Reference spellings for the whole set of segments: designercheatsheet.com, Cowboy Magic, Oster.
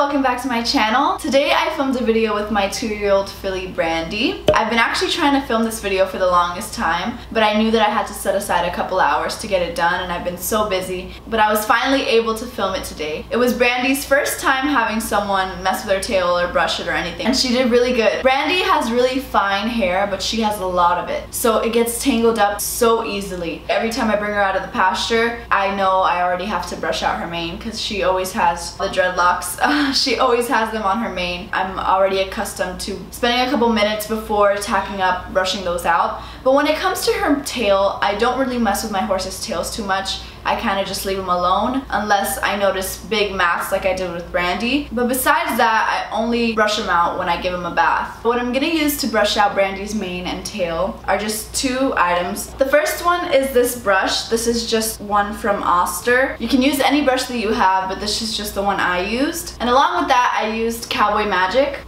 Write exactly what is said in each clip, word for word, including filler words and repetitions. welcome back to my channel. Today I filmed a video with my two-year-old filly Brandy. I've been actually trying to film this video for the longest time, but I knew that I had to set aside a couple hours to get it done and I've been so busy, but I was finally able to film it today. It was Brandy's first time having someone mess with her tail or brush it or anything, and she did really good. Brandy has really fine hair, but she has a lot of it, so it gets tangled up so easily. Every time I bring her out of the pasture, I know I already have to brush out her mane because she always has the dreadlocks. Uh, she always has them on her mane. I'm already accustomed to spending a couple minutes before tacking up, brushing those out. But when it comes to her tail, I don't really mess with my horse's tails too much. I kind of just leave them alone unless I notice big mats like I did with Brandy. But besides that, I only brush them out when I give them a bath. What I'm gonna use to brush out Brandy's mane and tail are just two items. The first one is this brush. This is just one from Oster. You can use any brush that you have, but this is just the one I used. And along with that, I used Cowboy Magic.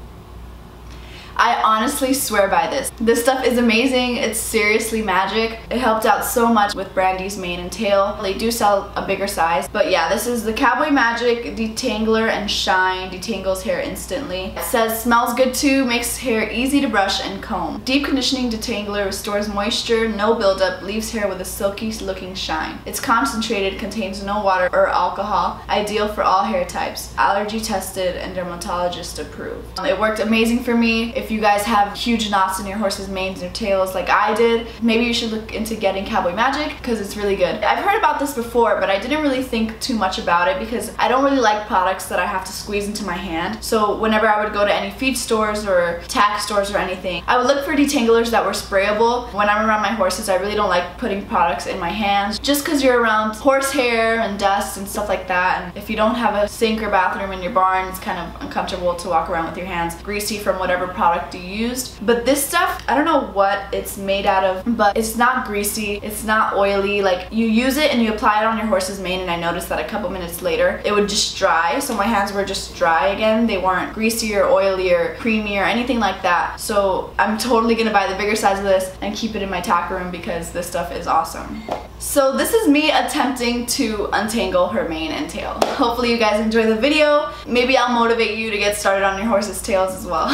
I honestly swear by this. This stuff is amazing. It's seriously magic. It helped out so much with Brandy's mane and tail. They do sell a bigger size. But yeah, this is the Cowboy Magic Detangler and Shine. Detangles hair instantly. It says smells good too, makes hair easy to brush and comb. Deep conditioning detangler restores moisture, no buildup, leaves hair with a silky looking shine. It's concentrated, contains no water or alcohol. Ideal for all hair types. Allergy tested and dermatologist approved. It worked amazing for me. If you guys have huge knots in your horse's manes and tails like I did, maybe you should look into getting Cowboy Magic because it's really good. I've heard about this before, but I didn't really think too much about it because I don't really like products that I have to squeeze into my hand. So whenever I would go to any feed stores or tack stores or anything, I would look for detanglers that were sprayable. When I'm around my horses, I really don't like putting products in my hands just because you're around horse hair and dust and stuff like that. And if you don't have a sink or bathroom in your barn, it's kind of uncomfortable to walk around with your hands greasy from whatever product you used. But this stuff, I don't know what it's made out of, but it's not greasy, it's not oily. Like, you use it and you apply it on your horse's mane, and I noticed that a couple minutes later it would just dry. So my hands were just dry again. They weren't greasy or oily or creamy or anything like that. So I'm totally gonna buy the bigger size of this and keep it in my tack room because this stuff is awesome. So this is me attempting to untangle her mane and tail. Hopefully you guys enjoy the video. Maybe I'll motivate you to get started on your horse's tails as well.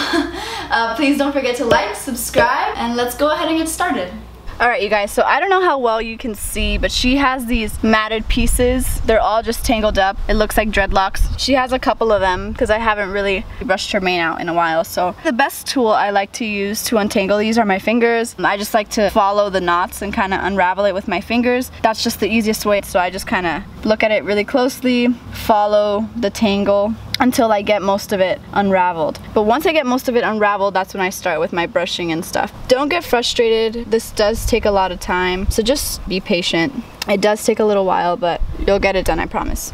Uh, please don't forget to like, subscribe, and let's go ahead and get started. Alright you guys, so I don't know how well you can see, but she has these matted pieces. They're all just tangled up. It looks like dreadlocks. She has a couple of them because I haven't really brushed her mane out in a while. So the best tool I like to use to untangle these are my fingers. I just like to follow the knots and kind of unravel it with my fingers. That's just the easiest way. So I just kind of look at it really closely, follow the tangle until I get most of it unraveled. But once I get most of it unraveled, that's when I start with my brushing and stuff. Don't get frustrated. This does take a lot of time, so just be patient. It does take a little while, but you'll get it done, I promise.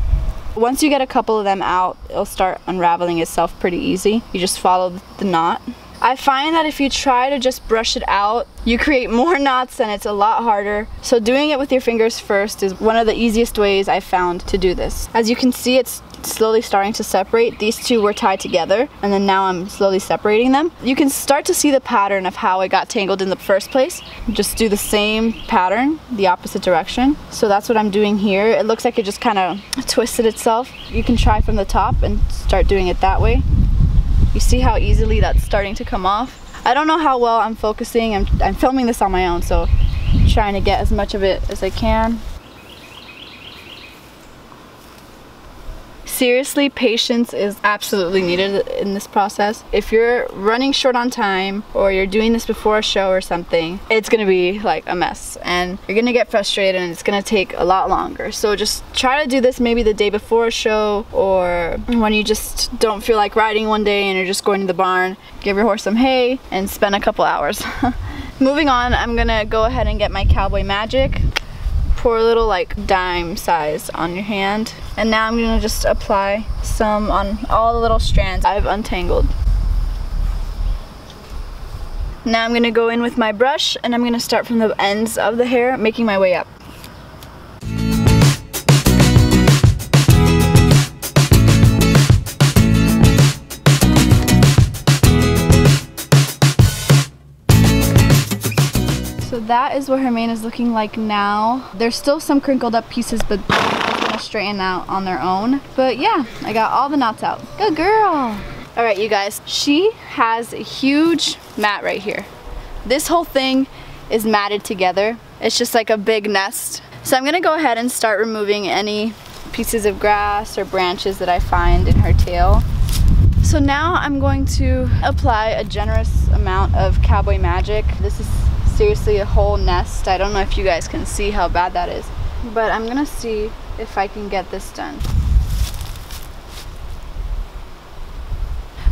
Once you get a couple of them out, it'll start unraveling itself pretty easy. You just follow the knot. I find that if you try to just brush it out, you create more knots and it's a lot harder. So doing it with your fingers first is one of the easiest ways I found to do this. As you can see, it's slowly starting to separate. These two were tied together and then now I'm slowly separating them. You can start to see the pattern of how it got tangled in the first place. Just do the same pattern, the opposite direction. So that's what I'm doing here. It looks like it just kind of twisted itself. You can try from the top and start doing it that way. You see how easily that's starting to come off? I don't know how well I'm focusing. I'm, I'm filming this on my own, so I'm trying to get as much of it as I can. Seriously, patience is absolutely needed in this process. If you're running short on time or you're doing this before a show or something, it's gonna be like a mess and you're gonna get frustrated and it's gonna take a lot longer. So just try to do this maybe the day before a show or when you just don't feel like riding one day and you're just going to the barn. Give your horse some hay and spend a couple hours. Moving on, I'm gonna go ahead and get my Cowboy Magic. Pour a little like dime size on your hand. And now I'm gonna just apply some on all the little strands I've untangled. Now I'm gonna go in with my brush and I'm gonna start from the ends of the hair, making my way up. That is what her mane is looking like now. There's still some crinkled up pieces, but kind of straighten out on their own. But yeah, I got all the knots out. Good girl. All right, you guys, she has a huge mat right here. This whole thing is matted together. It's just like a big nest. So I'm gonna go ahead and start removing any pieces of grass or branches that I find in her tail. So now I'm going to apply a generous amount of Cowboy Magic. This is seriously a whole nest. I don't know if you guys can see how bad that is, but I'm gonna see if I can get this done.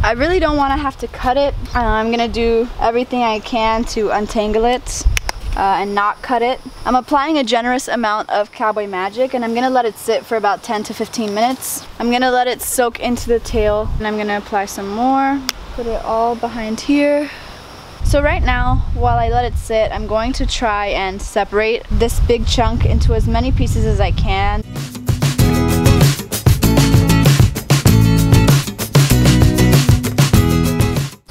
I really don't want to have to cut it. Uh, I'm gonna do everything I can to untangle it uh, and not cut it. I'm applying a generous amount of Cowboy Magic, and I'm gonna let it sit for about ten to fifteen minutes. I'm gonna let it soak into the tail, and I'm gonna apply some more. Put it all behind here. So right now, while I let it sit, I'm going to try and separate this big chunk into as many pieces as I can.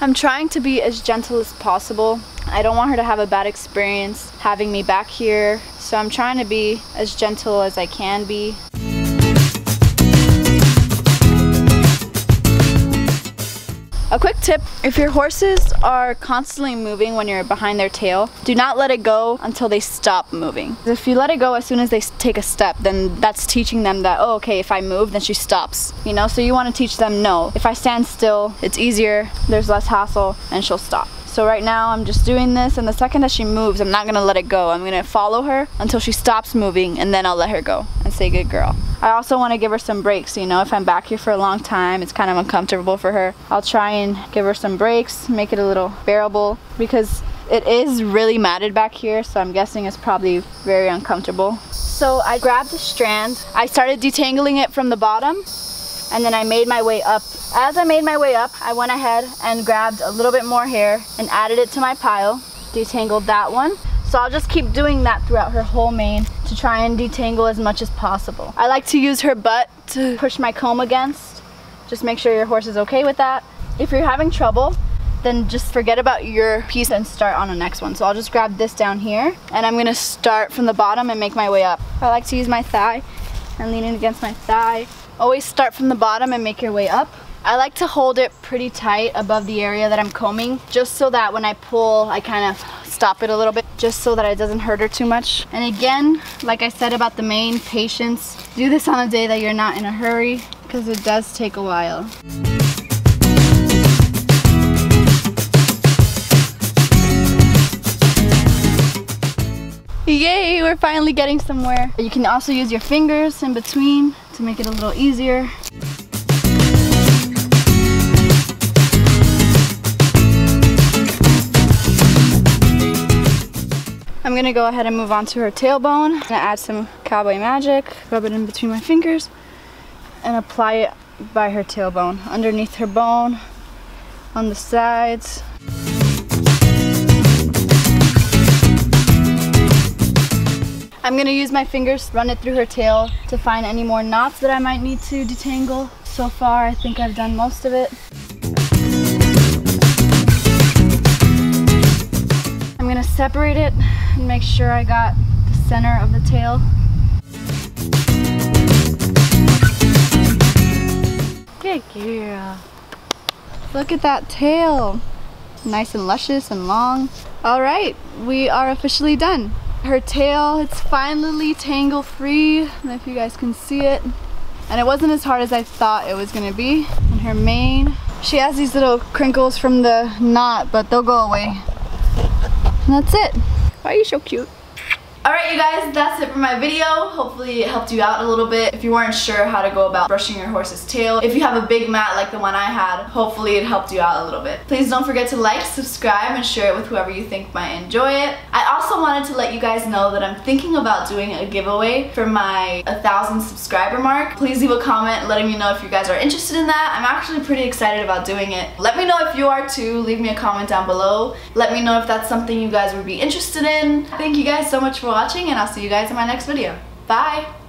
I'm trying to be as gentle as possible. I don't want her to have a bad experience having me back here, so I'm trying to be as gentle as I can be. A quick tip, if your horses are constantly moving when you're behind their tail, do not let it go until they stop moving. If you let it go as soon as they take a step, then that's teaching them that, oh, okay, if I move, then she stops. You know, so you want to teach them, no, if I stand still, it's easier, there's less hassle, and she'll stop. So right now, I'm just doing this, and the second that she moves, I'm not going to let it go. I'm going to follow her until she stops moving, and then I'll let her go and say, good girl. I also want to give her some breaks, you know, if I'm back here for a long time, it's kind of uncomfortable for her. I'll try and give her some breaks, make it a little bearable, because it is really matted back here, so I'm guessing it's probably very uncomfortable. So I grabbed the strand, I started detangling it from the bottom, and then I made my way up. As I made my way up, I went ahead and grabbed a little bit more hair and added it to my pile, detangled that one. So I'll just keep doing that throughout her whole mane to try and detangle as much as possible. I like to use her butt to push my comb against. Just make sure your horse is okay with that. If you're having trouble, then just forget about your piece and start on the next one. So I'll just grab this down here, and I'm gonna start from the bottom and make my way up. I like to use my thigh and lean it against my thigh. Always start from the bottom and make your way up. I like to hold it pretty tight above the area that I'm combing, just so that when I pull, I kind of stop it a little bit, just so that it doesn't hurt her too much. And again, like I said about the mane, patience. Do this on a day that you're not in a hurry, because it does take a while. Yay, we're finally getting somewhere. You can also use your fingers in between to make it a little easier. I'm gonna go ahead and move on to her tailbone. I'm gonna add some Cowboy Magic, rub it in between my fingers, and apply it by her tailbone, underneath her bone, on the sides. I'm gonna use my fingers, run it through her tail to find any more knots that I might need to detangle. So far, I think I've done most of it. I'm gonna separate it and make sure I got the center of the tail. Good girl. Look at that tail. Nice and luscious and long. All right, we are officially done. Her tail, it's finally tangle free. I don't know if you guys can see it. And it wasn't as hard as I thought it was gonna be. And her mane, she has these little crinkles from the knot, but they'll go away. And that's it. Why are you so cute? Alright you guys, that's it for my video. Hopefully it helped you out a little bit. If you weren't sure how to go about brushing your horse's tail, if you have a big mat like the one I had, hopefully it helped you out a little bit. Please don't forget to like, subscribe, and share it with whoever you think might enjoy it. I also wanted to let you guys know that I'm thinking about doing a giveaway for my one thousand subscriber mark. Please leave a comment letting me know if you guys are interested in that. I'm actually pretty excited about doing it. Let me know if you are too. Leave me a comment down below. Let me know if that's something you guys would be interested in. Thank you guys so much for watching, and I'll see you guys in my next video. Bye!